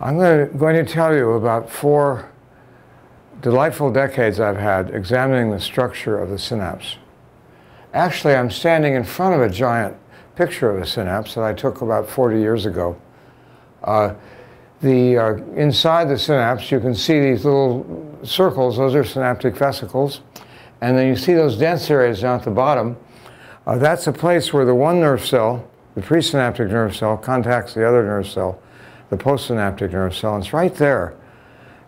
I'm going to tell you about 4 delightful decades I've had examining the structure of the synapse. Actually, I'm standing in front of a giant picture of a synapse that I took about 40 years ago. Inside the synapse, you can see these little circles. Those are synaptic vesicles. And then you see those dense areas down at the bottom. That's a place where the one nerve cell, the presynaptic nerve cell, contacts the other nerve cell, the postsynaptic nerve cell. And it's right there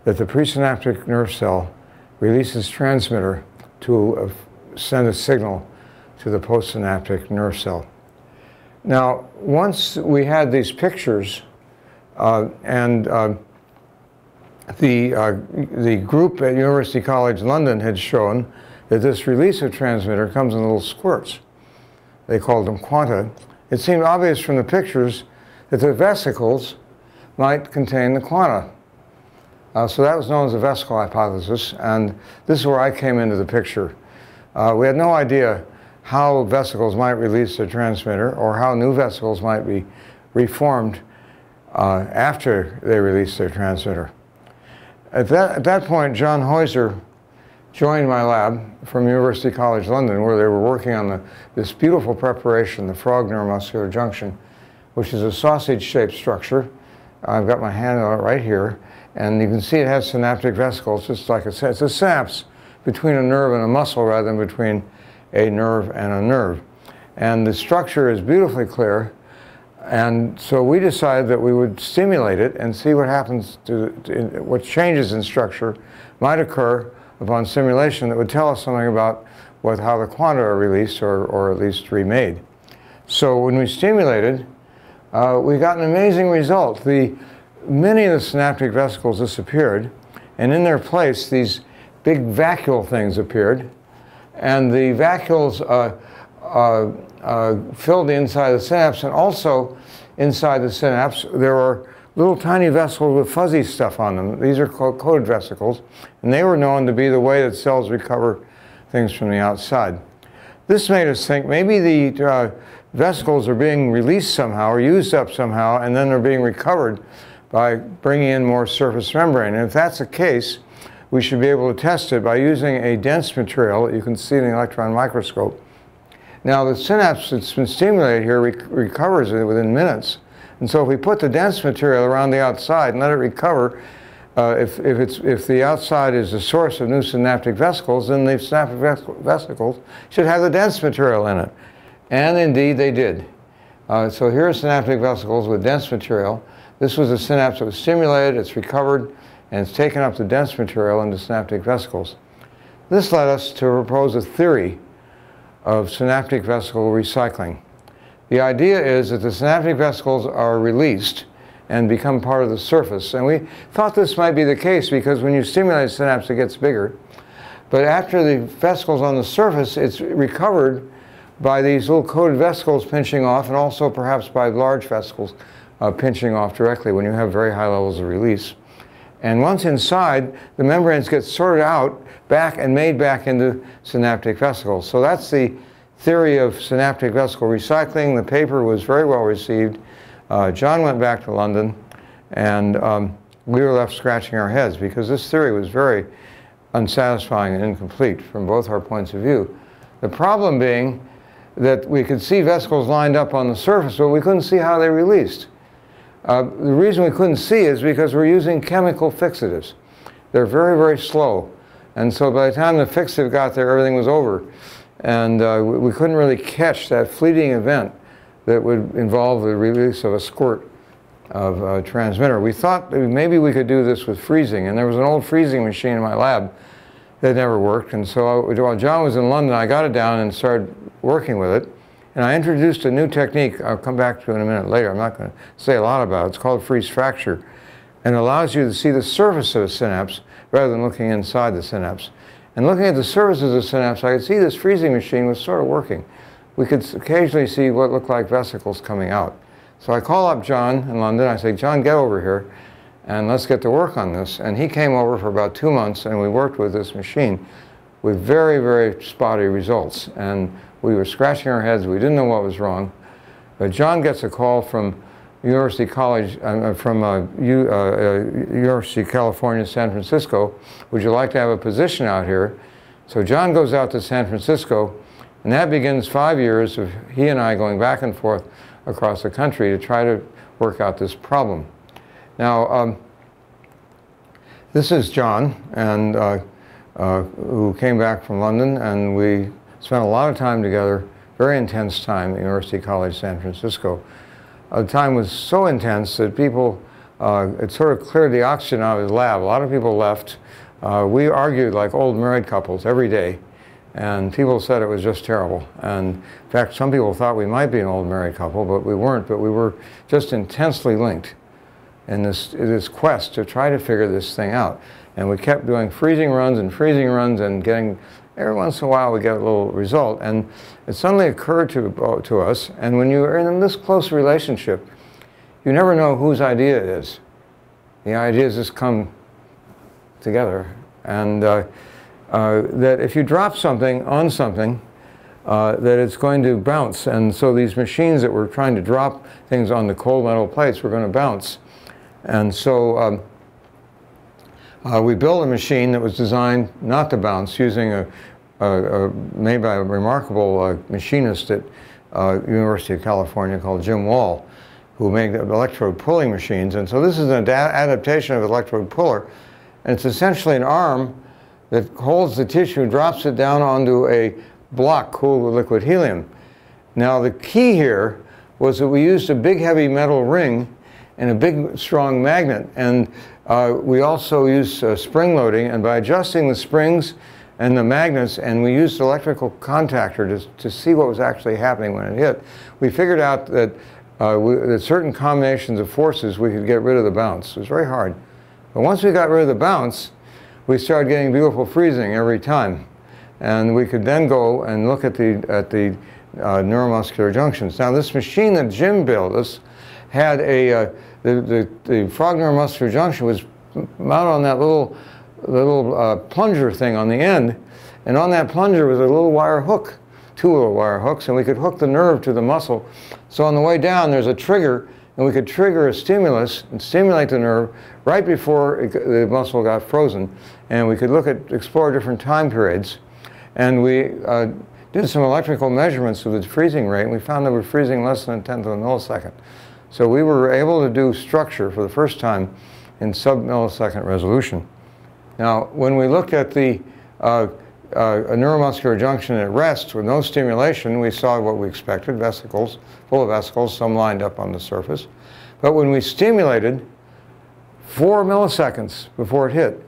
that the presynaptic nerve cell releases transmitter to send a signal to the postsynaptic nerve cell. Now, once we had these pictures, the group at University College London had shown that this release of transmitter comes in little squirts. They called them quanta. It seemed obvious from the pictures that the vesicles might contain the quanta. So that was known as the vesicle hypothesis, and this is where I came into the picture. We had no idea how vesicles might release their transmitter or how new vesicles might be reformed after they release their transmitter. At that point, John Heuser joined my lab from University College London, where they were working on this beautiful preparation, the frog neuromuscular junction, which is a sausage-shaped structure. I've got my hand on it right here, and you can see it has synaptic vesicles, just like it says. It's a synapse between a nerve and a muscle rather than between a nerve and a nerve. And the structure is beautifully clear, and so we decided that we would stimulate it and see what happens to what changes in structure might occur upon simulation that would tell us something about how the quanta are released or at least remade. So when we stimulated, we got an amazing result. Many of the synaptic vesicles disappeared, and in their place, these big vacuole things appeared, and the vacuoles filled the inside of the synapse, and also inside the synapse there are little tiny vesicles with fuzzy stuff on them. These are called coated vesicles, and they were known to be the way that cells recover things from the outside. This made us think maybe the vesicles are being released somehow or used up somehow, and then they're being recovered by bringing in more surface membrane. And if that's the case, we should be able to test it by using a dense material that you can see in the electron microscope. Now, the synapse that's been stimulated here recovers it within minutes. And so if we put the dense material around the outside and let it recover, if the outside is the source of new synaptic vesicles, then the synaptic vesicles should have the dense material in it. And indeed, they did. So here are synaptic vesicles with dense material. This was a synapse that was stimulated, it's recovered, and it's taken up the dense material into synaptic vesicles. This led us to propose a theory of synaptic vesicle recycling. The idea is that the synaptic vesicles are released and become part of the surface. And we thought this might be the case because when you stimulate a synapse, it gets bigger. But after the vesicles on the surface, it's recovered by these little coated vesicles pinching off, and also perhaps by large vesicles pinching off directly when you have very high levels of release. And once inside, the membranes get sorted out back and made back into synaptic vesicles. So that's the theory of synaptic vesicle recycling. The paper was very well received. John went back to London, and we were left scratching our heads because this theory was very unsatisfying and incomplete from both our points of view. The problem being that we could see vesicles lined up on the surface, but we couldn't see how they released. The reason we couldn't see is because we're using chemical fixatives. They're very, very slow. And so by the time the fixative got there, everything was over. And we couldn't really catch that fleeting event that would involve the release of a squirt of a transmitter. We thought that maybe we could do this with freezing. And there was an old freezing machine in my lab that never worked. And so while John was in London, I got it down and started working with it. And I introduced a new technique I'll come back to in a minute later. I'm not going to say a lot about it. It's called freeze fracture. And it allows you to see the surface of a synapse rather than looking inside the synapse. And looking at the surfaces of the synapse, I could see this freezing machine was sort of working. We could occasionally see what looked like vesicles coming out. So I call up John in London. I say, John, get over here, and let's get to work on this. And he came over for about 2 months, and we worked with this machine with very, very spotty results. And we were scratching our heads. We didn't know what was wrong. But John gets a call from University College, University of California, San Francisco, would you like to have a position out here? So John goes out to San Francisco, and that begins 5 years of he and I going back and forth across the country to try to work out this problem. Now, this is John, and who came back from London, and we spent a lot of time together, very intense time at University College San Francisco. The time was so intense that people, it sort of cleared the oxygen out of his lab. A lot of people left. We argued like old married couples every day, and people said it was just terrible. And in fact, some people thought we might be an old married couple, but we weren't. But we were just intensely linked in this quest to try to figure this thing out. And we kept doing freezing runs and getting, every once in a while we get a little result. And it suddenly occurred to us, and when you are in this close relationship, you never know whose idea it is. The ideas just come together. And that if you drop something on something, that it's going to bounce. And so these machines that were trying to drop things on the cold metal plates were going to bounce. And so we built a machine that was designed not to bounce, using made by a remarkable machinist at University of California called Jim Wall, who made electrode pulling machines. And so this is an adaptation of an electrode puller. And it's essentially an arm that holds the tissue and drops it down onto a block cooled with liquid helium. Now the key here was that we used a big heavy metal ring and a big strong magnet, and we also used spring loading, and by adjusting the springs and the magnets, and we used electrical contactor to see what was actually happening when it hit, we figured out that, that certain combinations of forces we could get rid of the bounce. It was very hard, but once we got rid of the bounce, we started getting beautiful freezing every time. And we could then go and look at the neuromuscular junctions. Now this machine that Jim built us had a, the frog neuromuscular junction was mounted on that little plunger thing on the end. And on that plunger was a little wire hook, two little wire hooks, and we could hook the nerve to the muscle. So on the way down there's a trigger, and we could trigger a stimulus and stimulate the nerve right before the muscle got frozen. And we could look at, explore different time periods. And we did some electrical measurements of the freezing rate, and we found that we were freezing less than a tenth of a millisecond. So we were able to do structure for the first time in sub-millisecond resolution. Now, when we looked at the neuromuscular junction at rest with no stimulation, we saw what we expected, vesicles, full of vesicles, some lined up on the surface. But when we stimulated, 4 milliseconds before it hit,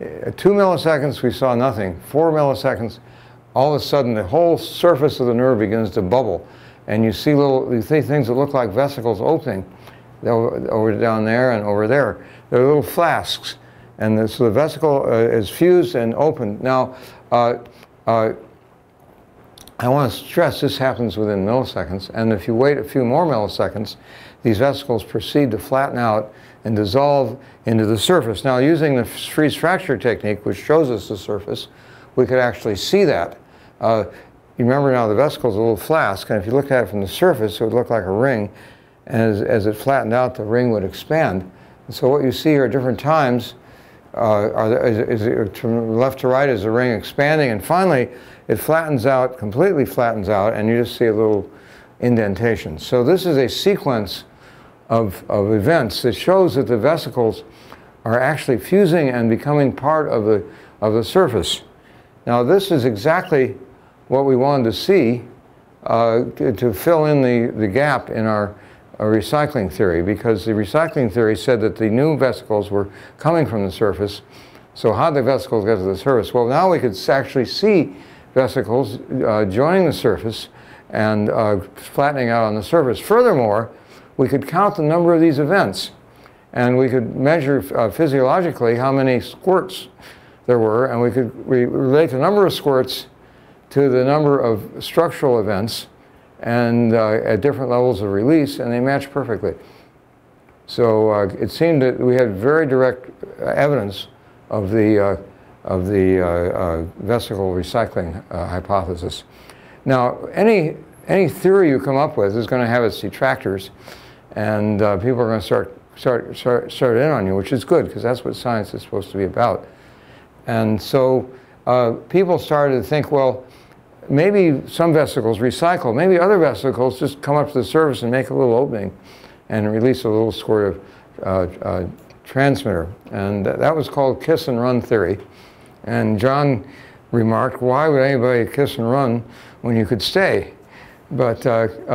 at 2 milliseconds, we saw nothing. 4 milliseconds, all of a sudden, the whole surface of the nerve begins to bubble. And you see little, you see things that look like vesicles opening over down there and over there. They're little flasks. And so the vesicle is fused and opened. Now, I want to stress this happens within milliseconds. And if you wait a few more milliseconds, these vesicles proceed to flatten out and dissolve into the surface. Now, using the freeze fracture technique, which shows us the surface, we could actually see that. You remember now the vesicle's a little flask, and if you looked at it from the surface, it would look like a ring. And as it flattened out, the ring would expand. And so what you see here at different times, from left to right is the ring expanding, and finally it flattens out, completely flattens out, and you just see a little indentation. So this is a sequence of events that shows that the vesicles are actually fusing and becoming part of the surface. Now this is exactly what we wanted to see to fill in the gap in our recycling theory, because the recycling theory said that the new vesicles were coming from the surface. So how did the vesicles get to the surface? Well, now we could actually see vesicles joining the surface and flattening out on the surface. Furthermore, we could count the number of these events, and we could measure physiologically how many squirts there were, and we could relate the number of squirts to the number of structural events and at different levels of release, and they match perfectly. So it seemed that we had very direct evidence of the vesicle recycling hypothesis. Now, any theory you come up with is going to have its detractors. and people are going to start in on you, which is good, because that's what science is supposed to be about. And so people started to think, well, maybe some vesicles recycle, maybe other vesicles just come up to the surface and make a little opening and release a little sort of transmitter. And that was called kiss and run theory. And John remarked, why would anybody kiss and run when you could stay? But there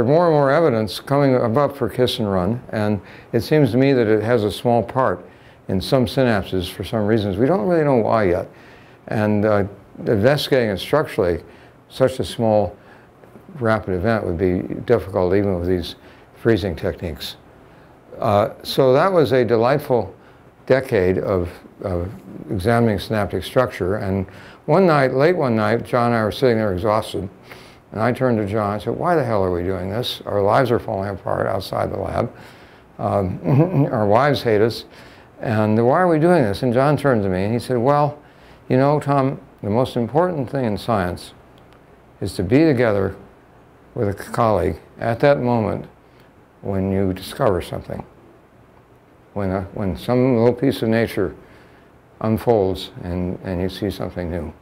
are more and more evidence coming about for kiss and run, and it seems to me that it has a small part in some synapses for some reasons. We don't really know why yet. And investigating it structurally, such a small rapid event would be difficult even with these freezing techniques. So that was a delightful decade of examining synaptic structure. And one night, late one night, John and I were sitting there exhausted. And I turned to John and said, why the hell are we doing this? Our lives are falling apart outside the lab. Our wives hate us. And why are we doing this? And John turned to me and he said, well, you know, Tom, the most important thing in science is to be together with a colleague at that moment when you discover something. When some little piece of nature unfolds and you see something new.